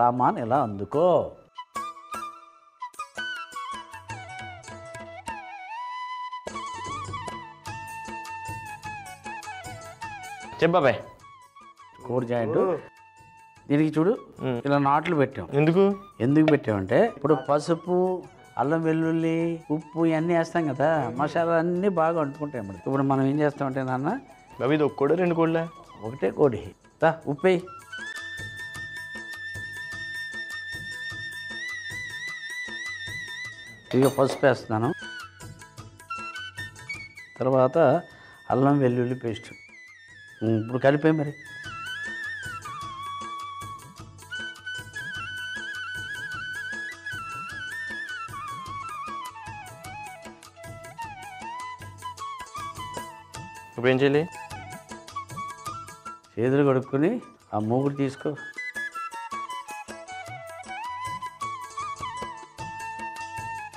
సామాన్ ఇలా అందుకో. చెప్పాబాయ్ కోడి జాయింట్ దీనికి చూడు ఇలా నాట్లు పెట్టాం. ఎందుకు పెట్టామంటే ఇప్పుడు పసుపు అల్లం వెల్లుల్లి ఉప్పు ఇవన్నీ వేస్తాం కదా, మసాలా అన్నీ బాగా అంటుకుంటాయి. మరి ఇప్పుడు మనం ఏం చేస్తామంటే నాన్న అవి ఇది ఒక్కడో రెండు కోళ్ళ ఒకటే కోడి దా ఉప్పే ఇక పసుపు వేస్తున్నాను. తర్వాత అల్లం వెల్లుల్లి పేస్ట్ ఇప్పుడు కలిపే మరి ఏం చేయాలి? చేతులు కడుక్కుని ఆ మూగుడు తీసుకో.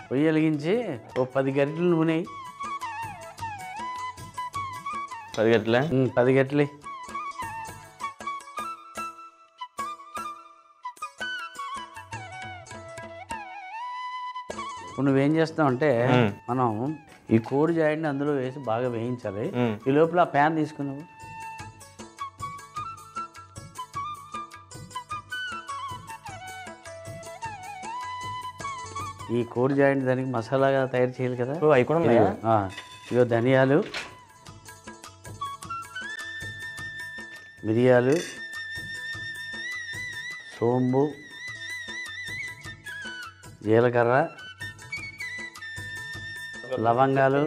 పొయ్యి వెలిగించి ఓ 10 గంటలు నూనె 10 గంటలు ఇప్పుడు నువ్వేం చేస్తావు అంటే మనం ఈ కోడి జాయింట్ని అందులో వేసి బాగా వేయించాలి. ఈ లోపల ఆ ప్యాన్ తీసుకున్నావు ఈ కోడి జాయింట్ దానికి మసాలాగా తయారు చేయాలి కదా, అవి కూడా ఇగో ధనియాలు మిరియాలు సోంబు జీలకర్ర లవంగాలు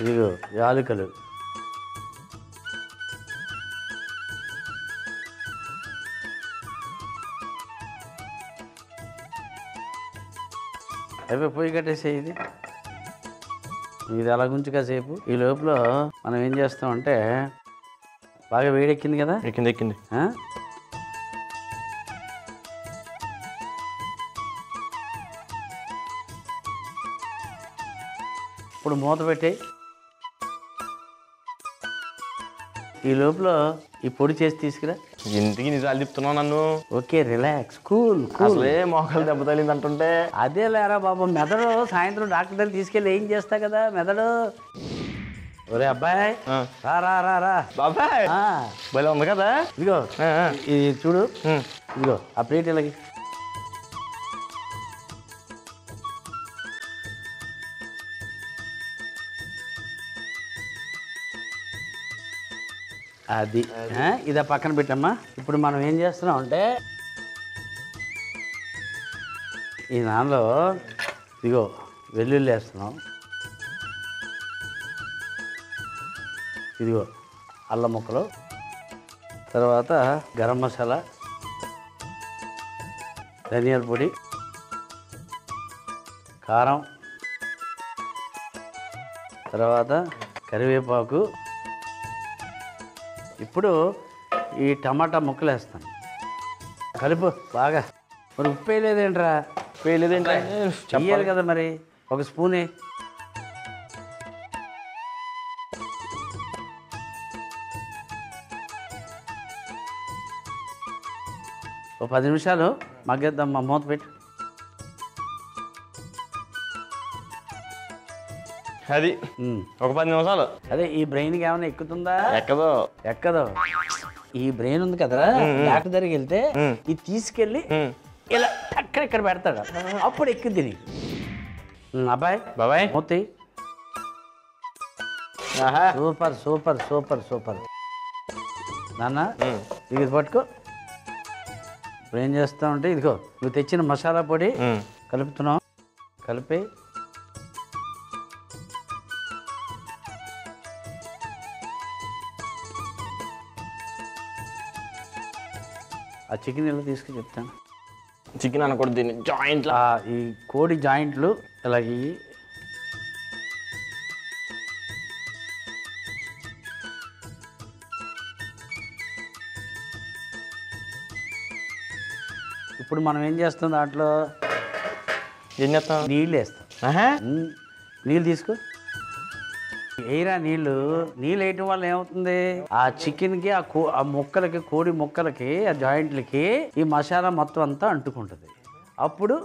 ఇదిగో యాలకులు అవి పొయ్యి కట్టేసేది. ఇది అలా గుంచుగా సేపు ఈ లోపల మనం ఏం చేస్తామంటే బాగా వేడెక్కింది కదా, ఎక్కింది ఇప్పుడు మూత పెట్టాయి. ఈ లోపల ఈ పొడి చేసి తీసుకురా. ఇంటికి నిజాలు చెప్తున్నావు నన్ను. Okay relax cool cool. ఏ మోకాలు దెబ్బతలింది అంటుంటే అదే లేరా బాబు మెదడు. సాయంత్రం డాక్టర్ దగ్గర తీసుకెళ్ళి ఏం చేస్తా కదా మెదడు. ఒరే అబ్బాయి రా రా రా రా బాబాయ్ భలే ఉంది కదా. ఇదిగో ఇది చూడు, ఇదిగో ఆ ప్లేట్ ఇలాగే అది ఇదా పక్కన పెట్టమ్మా. ఇప్పుడు మనం ఏం చేస్తున్నాం అంటే ఈ దానిలో ఇదిగో వెల్లుల్లి వేస్తున్నాం, ఇదిగో అల్లం ముక్కలు, తర్వాత గరం మసాలా, ధనియాల పొడి, కారం, తర్వాత కరివేపాకు. ఇప్పుడు ఈ టమాటా ముక్కలు వేస్తాను, కలుపు బాగా. మరి ఉప్పు వేయలేదేంట్రా? ఉప్పు వేయలేదేంట్రా చెయ్యాలి కదా మరి. ఒక స్పూనే ఓ 10 నిమిషాలు మగ్గేద్దామ్మా. మూత పెట్టు. అది ఒక 10 నిమిషాలు. అదే ఈ బ్రెయిన్ కి ఏమైనా ఎక్కుతుందా? ఎక్కదో. ఈ బ్రెయిన్ ఉంది కదరా డాక్టర్ దగ్గరికి వెళ్తే ఇది తీసుకెళ్ళి ఇలా అక్కడ ఇక్కడ పెడతాడు, అప్పుడు ఎక్కుద్ది నీ అబ్బాయి బాబాయ్ మూతి. సూపర్ సూపర్ సూపర్ సూపర్ నాన్న ఇది పట్టుకో. ఇప్పుడు ఏం చేస్తామంటే ఇదిగో నువ్వు తెచ్చిన మసాలా పొడి కలుపుతున్నావు. కలిపి ఆ చికెన్ ఇలా తీసుకుని చెప్తాను. చికెన్ అనకూడదు దీన్ని, జాయింట్లు. ఈ కోడి జాయింట్లు ఇలాగే ఇప్పుడు మనం ఏం చేస్తాం దాంట్లో నీళ్ళు వేస్తాం. నీళ్ళు తీసుకో. ఏ వేయరా నీళ్ళు నీళ్ళు వేయడం వల్ల ఏమవుతుంది ఆ చికెన్ కి ఆ ముక్కలకి కోడి ముక్కలకి ఆ జాయింట్లకి ఈ మసాలా మొత్తం అంతా అంటుకుంటుంది అప్పుడు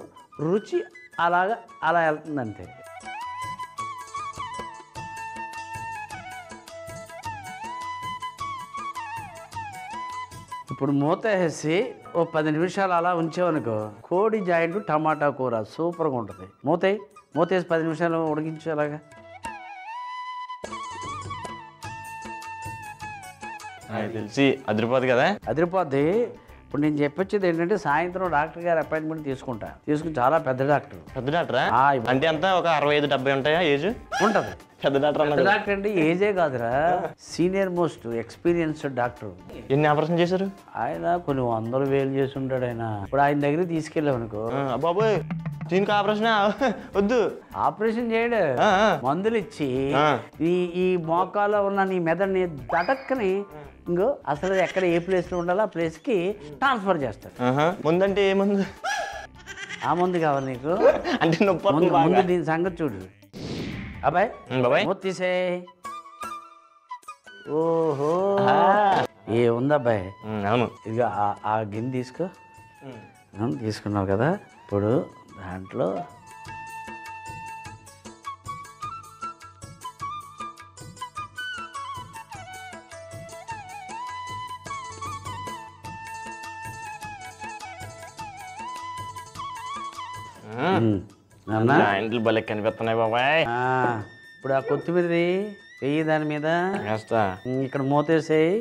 రుచి అలాగా అలా వెళ్తుంది అంతే। ఇప్పుడు మూత వేసి ఓ 10 నిమిషాలు అలా ఉంచేవనుకో కోడి జాయింట్ టమాటా కూర సూపర్గా ఉంటుంది। మూత వేసి 10 నిమిషాలు ఉడికించు అలాగా। అదిరిపోద్ది కదా అదిరిపోద్ది। ఇప్పుడు నేను చెప్పొచ్చేది ఏంటంటే సాయంత్రం డాక్టర్ గారి అపాయింట్మెంట్ తీసుకుని చాలా పెద్ద డాక్టరా అంటే ఎంత ఒక 65-70 ఉంటాయా ఏజ్ ఉంటుంది। పెద్ద డాక్టర్ అంటే ఏజే కాదురా సీనియర్ మోస్ట్ ఎక్స్పీరియన్స్డ్ డాక్టర్। ఎన్ని ఆపరేషన్ చేశారు ఆయన? కొన్ని 100,000 చేసి ఉంటాడు ఆయన। ఇప్పుడు ఆయన దగ్గర తీసుకెళ్ళాం అనుకో బాబు దీనికి ఆపరేషన్ వద్దు ఆపరేషన్ చేయడు మందులు ఇచ్చి ఈ మోకాలో ఉన్న నీ మెదడుని దటక్కని ఇంకో అసలు ఎక్కడ ఏ ప్లేస్లో ఉండాలో ఆ ప్లేస్కి ట్రాన్స్ఫర్ చేస్తాడు। ముందంటే ఏ ముందు ఆ ముందు కావాలి నీకు అంటే ముందు దీని సంగతి చూడు అబ్బాయి బాబాయ్ తీసే ఓహో ఏ ఉంది అబ్బాయి అవును ఇక ఆ గిన్నె తీసుకున్నావు కదా ఇప్పుడు దాంట్లో ఇంట్లో భలే కనిపిస్తున్నాయి బాబాయ్। ఇప్పుడు ఆ కొత్తిమీరది వెయ్యి దాని మీద వేస్తా ఇక్కడ మూతేసేయి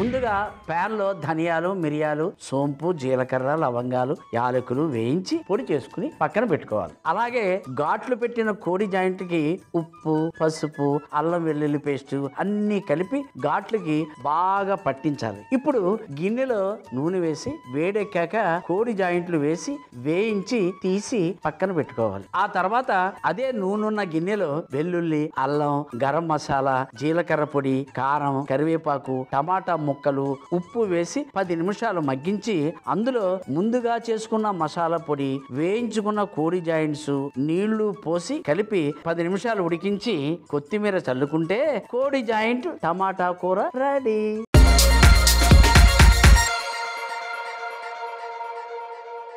ముందుగా ప్యాన్లో ధనియాలు మిరియాలు సోంపు జీలకర్ర లవంగాలు యాలకులు వేయించి పొడి చేసుకుని పక్కన పెట్టుకోవాలి। అలాగే ఘాట్లు పెట్టిన కోడి జాయింట్ కి ఉప్పు పసుపు అల్లం వెల్లుల్లి పేస్ట్ అన్ని కలిపి ఘాట్లకి బాగా పట్టించాలి। ఇప్పుడు గిన్నెలో నూనె వేసి వేడెక్కాక కోడి జాయింట్లు వేసి వేయించి తీసి పక్కన పెట్టుకోవాలి। ఆ తర్వాత అదే నూనె గిన్నెలో వెల్లుల్లి అల్లం గరం మసాలా జీలకర్ర పొడి కారం కరివేపాకు టమాటా ముక్కలు ఉప్పు వేసి 10 నిమిషాలు మగ్గించి అందులో ముందుగా చేసుకున్న మసాలా పొడి వేయించుకున్న కోడి జాయింట్స్ నీళ్లు పోసి కలిపి 10 నిమిషాలు ఉడికించి కొత్తిమీర చల్లుకుంటే కోడి జాయింట్ టమాటా కూర రెడీ।